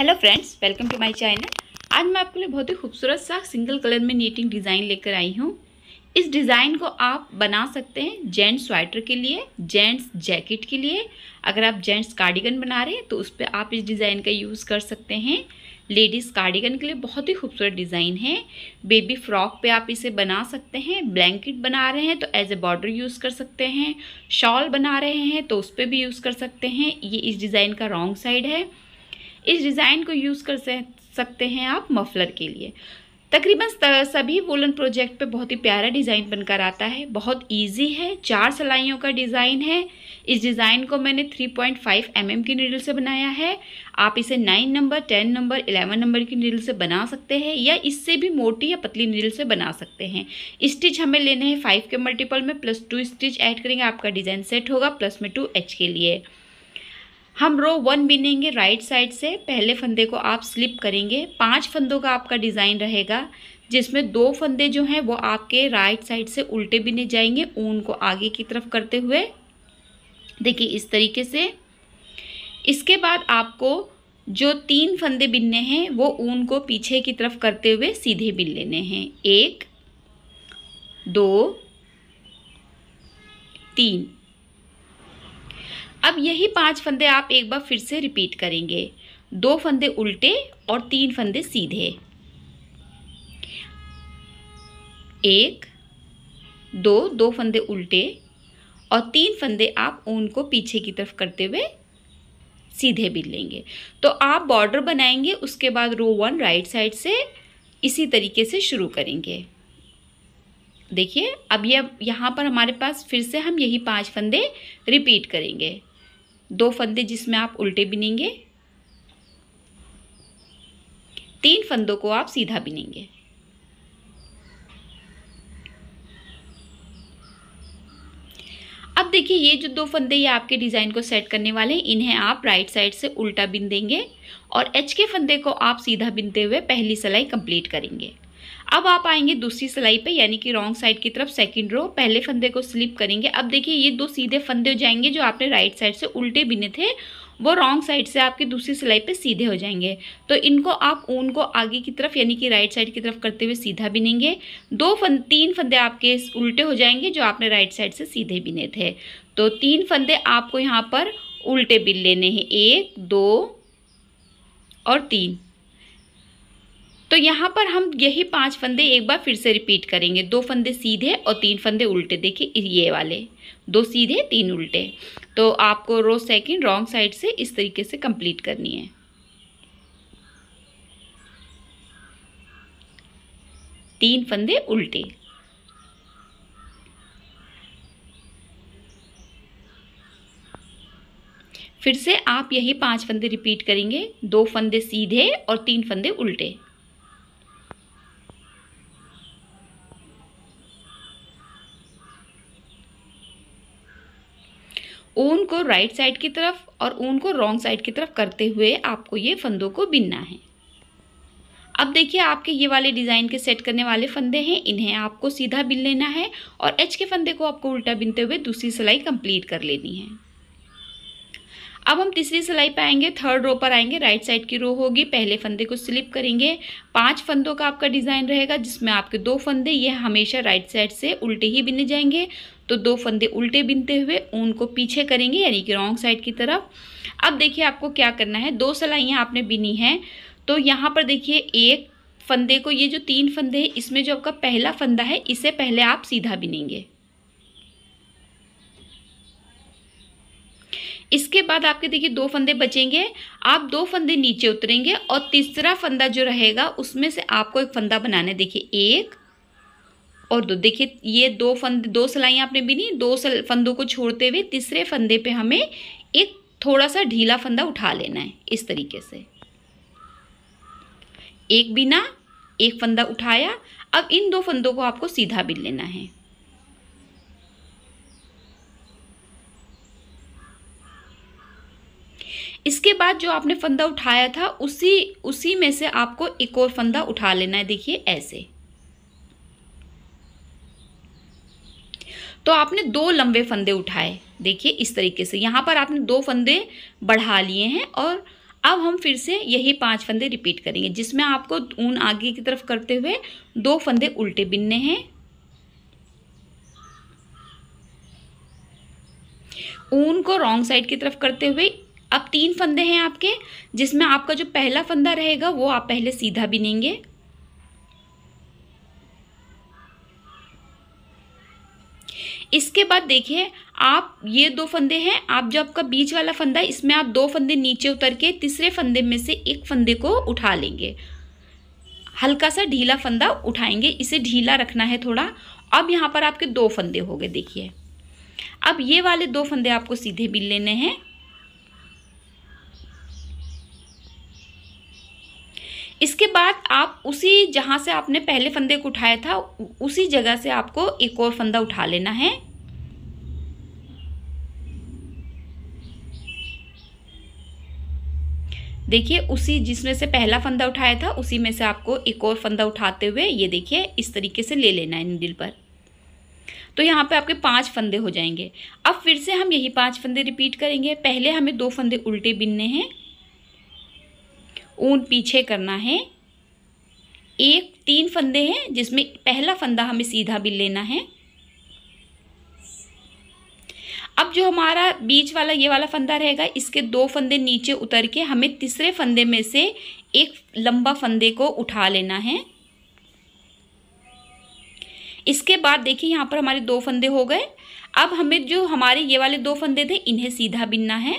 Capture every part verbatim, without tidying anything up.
Hello friends, welcome to my channel. आज मैं आपके लिए बहुत ही खूबसूरत सा सिंगल कलर में नीटिंग डिज़ाइन लेकर आई हूँ। इस डिज़ाइन को आप बना सकते हैं जेंट्स स्वेटर के लिए, जेंट्स जैकेट के लिए। अगर आप जेंट्स कार्डिगन बना रहे हैं तो उस पर आप इस डिज़ाइन का यूज़ कर सकते हैं। लेडीज़ कार्डिगन के लिए बहुत ही खूबसूरत डिज़ाइन है। बेबी फ्रॉक पे आप इसे बना सकते हैं। ब्लैंकेट बना रहे हैं तो एज ए बॉर्डर यूज़ कर सकते हैं। शॉल बना रहे हैं तो उस पर भी यूज़ कर सकते हैं। ये इस डिज़ाइन का रॉन्ग साइड है। इस डिज़ाइन को यूज़ कर सकते हैं आप मफलर के लिए। तकरीबन सभी वोलन प्रोजेक्ट पे बहुत ही प्यारा डिज़ाइन बनकर आता है। बहुत इजी है, चार सिलाइयों का डिज़ाइन है। इस डिज़ाइन को मैंने three point five M M की नीडल से बनाया है। आप इसे nine number, ten number, eleven number की नीडल से बना सकते हैं या इससे भी मोटी या पतली नीडल से बना सकते हैं। स्टिच हमें लेने हैं फाइव के मल्टीपल में, प्लस टू स्टिच ऐड करेंगे, आपका डिज़ाइन सेट होगा। प्लस में टू एच के लिए हम रो वन बिनेंगे राइट साइड से। पहले फंदे को आप स्लिप करेंगे। पांच फंदों का आपका डिज़ाइन रहेगा, जिसमें दो फंदे जो हैं वो आपके राइट साइड से उल्टे बिने जाएंगे, ऊन को आगे की तरफ करते हुए। देखिए इस तरीके से। इसके बाद आपको जो तीन फंदे बिनने हैं वो ऊन को पीछे की तरफ करते हुए सीधे बिन लेने हैं। एक, दो, तीन। अब यही पांच फंदे आप एक बार फिर से रिपीट करेंगे। दो फंदे उल्टे और तीन फंदे सीधे। एक, दो, दो फंदे उल्टे और तीन फंदे आप ऊन को पीछे की तरफ करते हुए सीधे बिन लेंगे। तो आप बॉर्डर बनाएंगे, उसके बाद रो वन राइट साइड से इसी तरीके से शुरू करेंगे। देखिए अब यह यहाँ पर हमारे पास फिर से हम यही पांच फंदे रिपीट करेंगे। दो फंदे जिसमें आप उल्टे बिनेंगे, तीन फंदों को आप सीधा बिनेंगे। अब देखिए ये जो दो फंदे ये आपके डिज़ाइन को सेट करने वाले हैं, इन्हें आप राइट साइड से उल्टा बिन देंगे और एच के फंदे को आप सीधा बिनते हुए पहली सिलाई कंप्लीट करेंगे। अब आप आएंगे दूसरी सिलाई पे, यानी कि रॉन्ग साइड की तरफ। सेकंड रो पहले फंदे को स्लिप करेंगे। अब देखिए ये दो सीधे फंदे हो जाएंगे जो आपने राइट साइड से उल्टे बिने थे, वो रॉन्ग साइड से आपकी दूसरी सिलाई पे सीधे हो जाएंगे। तो इनको आप ऊन को आगे की तरफ यानी कि राइट साइड की तरफ करते हुए सीधा बिनेंगे। दो फंद तीन फंदे आपके उल्टे हो जाएंगे जो आपने राइट साइड से सीधे बिने थे। तो तीन फंदे आपको यहाँ पर उल्टे बिन लेने हैं। एक, दो और तीन। तो यहाँ पर हम यही पांच फंदे एक बार फिर से रिपीट करेंगे। दो फंदे सीधे और तीन फंदे उल्टे। देखिए ये वाले दो सीधे तीन उल्टे। तो आपको रो सेकंड रॉन्ग साइड से इस तरीके से कंप्लीट करनी है। तीन फंदे उल्टे। फिर से आप यही पांच फंदे रिपीट करेंगे। दो फंदे सीधे और तीन फंदे उल्टे। ऊन को राइट साइड की तरफ और ऊन को रॉन्ग साइड की तरफ करते हुए आपको ये फंदों को बिनना है। अब देखिए आपके ये वाले डिज़ाइन के सेट करने वाले फंदे हैं, इन्हें आपको सीधा बिन लेना है और एच के फंदे को आपको उल्टा बिनते हुए दूसरी सिलाई कंप्लीट कर लेनी है। अब हम तीसरी सिलाई पे आएंगे। थर्ड रो पर आएंगे, राइट साइड की रो होगी। पहले फंदे को स्लिप करेंगे। पांच फंदों का आपका डिज़ाइन रहेगा, जिसमें आपके दो फंदे ये हमेशा राइट साइड से उल्टे ही बिने जाएंगे। तो दो फंदे उल्टे बिनते हुए ऊन को पीछे करेंगे यानी कि रॉन्ग साइड की तरफ। अब देखिए आपको क्या करना है। दो सिलाइयाँ आपने बिनी हैं, तो यहाँ पर देखिए एक फंदे को, ये जो तीन फंदे हैं इसमें जो आपका पहला फंदा है इसे पहले आप सीधा बिनेंगे। इसके बाद आपके देखिए दो फंदे बचेंगे। आप दो फंदे नीचे उतरेंगे और तीसरा फंदा जो रहेगा उसमें से आपको एक फंदा बनाना है। देखिए एक और दो। देखिए ये दो फंदे, दो सिलाइयाँ आपने बिनी। दो फंदों को छोड़ते हुए तीसरे फंदे पे हमें एक थोड़ा सा ढीला फंदा उठा लेना है। इस तरीके से एक बिना, एक फंदा उठाया। अब इन दो फंदों को आपको सीधा बिन लेना है। इसके बाद जो आपने फंदा उठाया था उसी उसी में से आपको एक और फंदा उठा लेना है। देखिए ऐसे। तो आपने दो लंबे फंदे उठाए। देखिए इस तरीके से यहाँ पर आपने दो फंदे बढ़ा लिए हैं और अब हम फिर से यही पांच फंदे रिपीट करेंगे, जिसमें आपको ऊन आगे की तरफ करते हुए दो फंदे उल्टे बिनने हैं। ऊन को रॉन्ग साइड की तरफ करते हुए अब तीन फंदे हैं आपके, जिसमें आपका जो पहला फंदा रहेगा वो आप पहले सीधा बिनेंगे, इसके बाद देखिए आप ये दो फंदे हैं, आप जो आपका बीच वाला फंदा है इसमें आप दो फंदे नीचे उतर के तीसरे फंदे में से एक फंदे को उठा लेंगे, हल्का सा ढीला फंदा उठाएंगे, इसे ढीला रखना है थोड़ा। अब यहाँ पर आपके दो फंदे हो गए, देखिए अब ये वाले दो फंदे आपको सीधे बिन लेने हैं। इसके बाद आप उसी जहाँ से आपने पहले फंदे को उठाया था उसी जगह से आपको एक और फंदा उठा लेना है। देखिए उसी जिसमें से पहला फंदा उठाया था उसी में से आपको एक और फंदा उठाते हुए ये देखिए इस तरीके से ले लेना है नीडल पर। तो यहाँ पे आपके पांच फंदे हो जाएंगे। अब फिर से हम यही पांच फंदे रिपीट करेंगे। पहले हमें दो फंदे उल्टे बिनने हैं, ऊन पीछे करना है, एक तीन फंदे हैं जिसमें पहला फंदा हमें सीधा बिन लेना है। अब जो हमारा बीच वाला ये वाला फंदा रहेगा इसके दो फंदे नीचे उतर के हमें तीसरे फंदे में से एक लंबा फंदे को उठा लेना है। इसके बाद देखिए यहाँ पर हमारे दो फंदे हो गए। अब हमें जो हमारे ये वाले दो फंदे थे इन्हें सीधा बिनना है।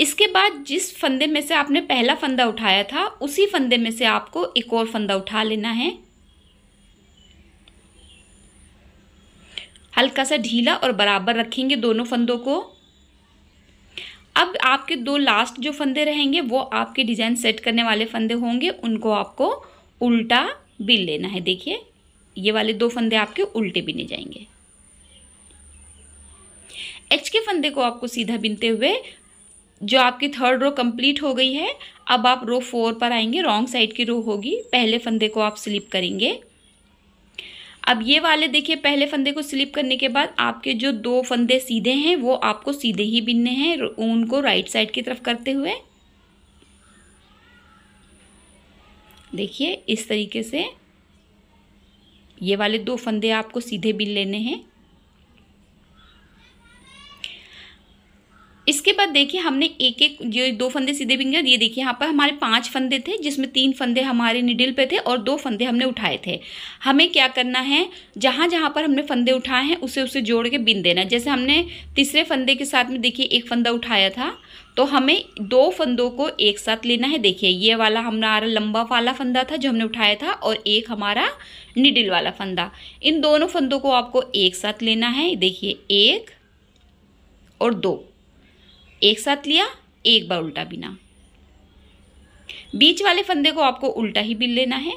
इसके बाद जिस फंदे में से आपने पहला फंदा उठाया था उसी फंदे में से आपको एक और फंदा उठा लेना है, हल्का सा ढीला और बराबर रखेंगे दोनों फंदों को। अब आपके दो लास्ट जो फंदे रहेंगे वो आपके डिज़ाइन सेट करने वाले फंदे होंगे, उनको आपको उल्टा बिन लेना है। देखिए ये वाले दो फंदे आपके उल्टे बिने जाएंगे। एच के फंदे को आपको सीधा बिनते हुए जो आपकी थर्ड रो कंप्लीट हो गई है, अब आप रो फोर पर आएंगे, रॉन्ग साइड की रो होगी। पहले फंदे को आप स्लिप करेंगे। अब ये वाले देखिए पहले फंदे को स्लिप करने के बाद आपके जो दो फंदे सीधे हैं वो आपको सीधे ही बिनने हैं, ऊन को राइट साइड की तरफ करते हुए। देखिए इस तरीके से ये वाले दो फंदे आपको सीधे बिन लेने हैं। इसके बाद देखिए हमने एक एक जो दो फंदे सीधे बिन गए। ये देखिए यहाँ पर हमारे पांच फंदे थे जिसमें तीन फंदे हमारे निडल पे थे और दो फंदे हमने उठाए थे। हमें क्या करना है, जहाँ जहाँ पर हमने फंदे उठाए हैं उसे उसे जोड़ के बिन देना। जैसे हमने तीसरे फंदे के साथ में देखिए एक फंदा उठाया था, तो हमें दो फंदों को एक साथ लेना है। देखिए ये वाला हमारा लंबा वाला फंदा था जो हमने उठाया था और एक हमारा निडल वाला फंदा। इन दोनों फंदों को आपको एक साथ लेना है। देखिए एक और दो एक साथ लिया, एक बार उल्टा बिना। बीच वाले फंदे को आपको उल्टा ही बिन लेना है।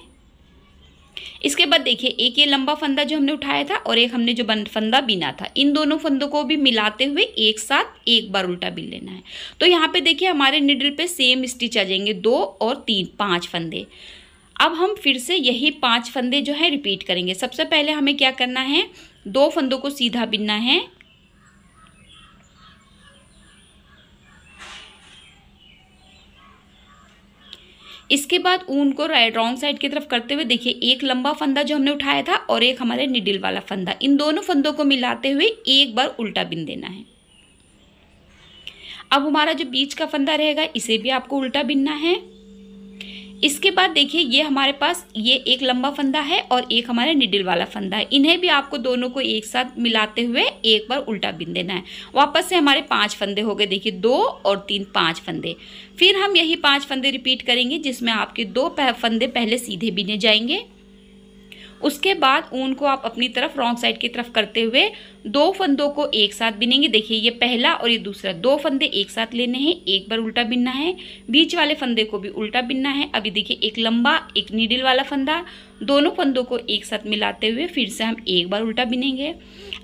इसके बाद देखिए एक ये लंबा फंदा जो हमने उठाया था और एक हमने जो फंदा बिना था, इन दोनों फंदों को भी मिलाते हुए एक साथ एक बार उल्टा बिन लेना है। तो यहाँ पे देखिए हमारे निडल पे सेम स्टिच आ जाएंगे, दो और तीन, पांच फंदे। अब हम फिर से यही पाँच फंदे जो है रिपीट करेंगे। सबसे पहले हमें क्या करना है, दो फंदों को सीधा बिनना है। इसके बाद ऊन को राइट रॉन्ग साइड की तरफ करते हुए देखिए एक लंबा फंदा जो हमने उठाया था और एक हमारे निडल वाला फंदा, इन दोनों फंदों को मिलाते हुए एक बार उल्टा बिन देना है। अब हमारा जो बीच का फंदा रहेगा इसे भी आपको उल्टा बिनना है। इसके बाद देखिए ये हमारे पास ये एक लंबा फंदा है और एक हमारे निडल वाला फंदा है, इन्हें भी आपको दोनों को एक साथ मिलाते हुए एक बार उल्टा बिन देना है। वापस से हमारे पांच फंदे हो गए, देखिए दो और तीन, पांच फंदे। फिर हम यही पांच फंदे रिपीट करेंगे, जिसमें आपके दो फंदे पहले सीधे बिने जाएंगे। उसके बाद ऊन को आप अपनी तरफ रॉन्ग साइड की तरफ करते हुए दो फंदों को एक साथ बिनेंगे। देखिए ये पहला और ये दूसरा, दो फंदे एक साथ लेने हैं, एक बार उल्टा बिनना है। बीच वाले फंदे को भी उल्टा बिनना है। अभी देखिए एक लंबा एक नीडल वाला फंदा, दोनों फंदों को एक साथ मिलाते हुए फिर से हम एक बार उल्टा बिनेंगे।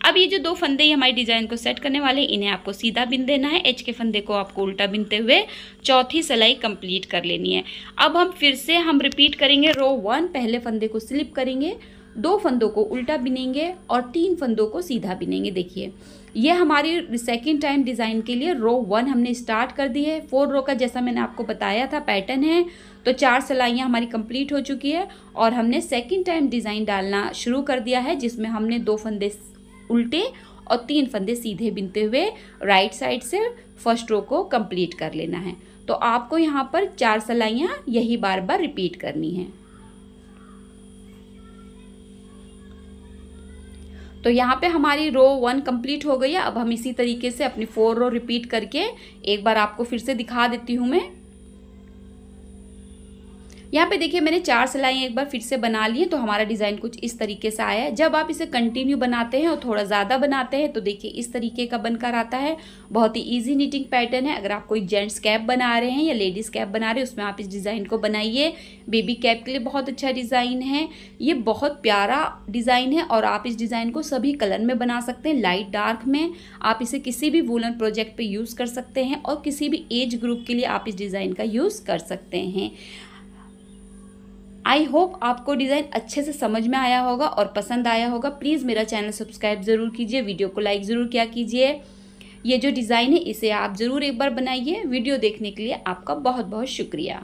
अब ये जो दो फंदे ये हमारे डिज़ाइन को सेट करने वाले, इन्हें आपको सीधा बिन देना है। एच के फंदे को आपको उल्टा बिनते हुए चौथी सिलाई कंप्लीट कर लेनी है। अब हम फिर से हम रिपीट करेंगे रो वन। पहले फंदे को स्लिप करेंगे, दो फंदों को उल्टा बिनेंगे और तीन फंदों को सीधा बिनेंगे। देखिए ये हमारी सेकेंड टाइम डिज़ाइन के लिए रो वन हमने स्टार्ट कर दी है। फोर रो का जैसा मैंने आपको बताया था पैटर्न है, तो चार सिलाइयाँ हमारी कंप्लीट हो चुकी है और हमने सेकेंड टाइम डिज़ाइन डालना शुरू कर दिया है, जिसमें हमने दो फंदे उल्टे और तीन फंदे सीधे बिनते हुए राइट साइड से फर्स्ट रो को कंप्लीट कर लेना है। तो आपको यहाँ पर चार सिलाइयाँ यही बार बार रिपीट करनी है। तो यहाँ पे हमारी रो वन कंप्लीट हो गई है। अब हम इसी तरीके से अपनी फोर रो रिपीट करके एक बार आपको फिर से दिखा देती हूँ मैं। यहाँ पे देखिए मैंने चार सिलाइयाँ एक बार फिर से बना ली हैं, तो हमारा डिज़ाइन कुछ इस तरीके से आया है। जब आप इसे कंटिन्यू बनाते हैं और थोड़ा ज़्यादा बनाते हैं तो देखिए इस तरीके का बनकर आता है। बहुत ही ईजी नीटिंग पैटर्न है। अगर आप कोई जेंट्स कैप बना रहे हैं या लेडीज़ कैप बना रहे हैं उसमें आप इस डिज़ाइन को बनाइए। बेबी कैप के लिए बहुत अच्छा डिज़ाइन है, ये बहुत प्यारा डिज़ाइन है और आप इस डिज़ाइन को सभी कलर में बना सकते हैं, लाइट डार्क में। आप इसे किसी भी वूलन प्रोजेक्ट पर यूज़ कर सकते हैं और किसी भी एज ग्रुप के लिए आप इस डिज़ाइन का यूज़ कर सकते हैं। आई होप आपको डिज़ाइन अच्छे से समझ में आया होगा और पसंद आया होगा। प्लीज़ मेरा चैनल सब्सक्राइब ज़रूर कीजिए, वीडियो को लाइक ज़रूर किया कीजिए। ये जो डिज़ाइन है इसे आप ज़रूर एक बार बनाइए। वीडियो देखने के लिए आपका बहुत बहुत शुक्रिया।